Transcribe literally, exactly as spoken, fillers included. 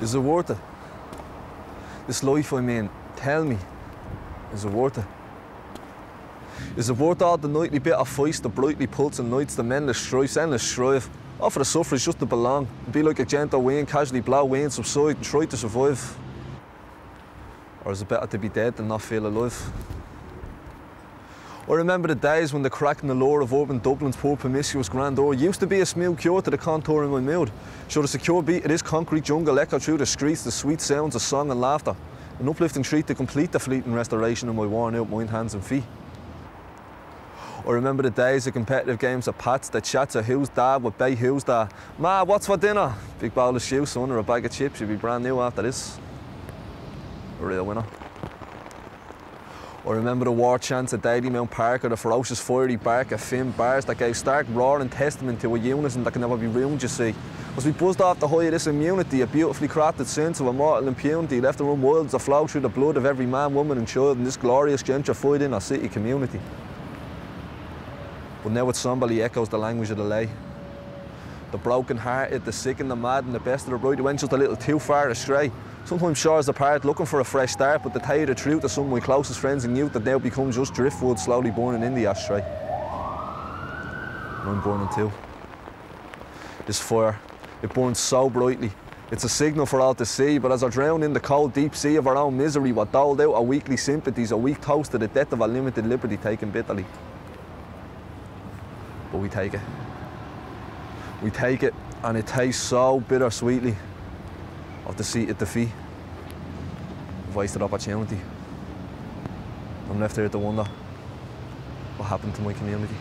Is it worth it? This life I'm in, tell me, is it worth it? Is it worth all the nightly bit of fights, the brightly pulsing nights, the mendless strifes, endless strife? All for the sufferers just to belong, be like a gentle wind, casually blow wind, subside and try to survive? Or is it better to be dead than not feel alive? I remember the days when the crack in the lure of urban Dublin's poor promiscuous grandeur used to be a smooth cure to the contour in my mood. Sure, the secure beat of this concrete jungle echoed through the streets, the sweet sounds of song and laughter, an uplifting treat to complete the fleeting restoration of my worn-out mind, hands and feet. I remember the days of competitive games of pats, the chats of who's dad with bay who's dad. Ma, what's for dinner? Big bowl of shoe, son, or a bag of chips, you'll be brand new after this. A real winner. I remember the war chants at Daly Mount Park or the ferocious fiery bark of Finn Bars that gave stark roar and testament to a unison that can never be ruined, you see. As we buzzed off the high of this immunity, a beautifully crafted sense of immortal impunity left the room wilds to flow through the blood of every man, woman and child in this glorious gentrified inner city community. But now it somberly echoes the language of the lay. The broken-hearted, the sick and the mad and the best of the bright went just a little too far astray. Sometimes shores apart, looking for a fresh start, but to tell you the truth, to some of my closest friends and youth that now becomes just driftwood slowly burning in the ashtray. And I'm burning too. This fire, it burns so brightly. It's a signal for all to see, but as I drown in the cold deep sea of our own misery, we're doled out our weekly sympathies, a weak toast to the death of our limited liberty taken bitterly. But we take it. We take it, and it tastes so bittersweetly. Of the seat at the feet, wasted opportunity. I'm left here at the wonder what happened to my community.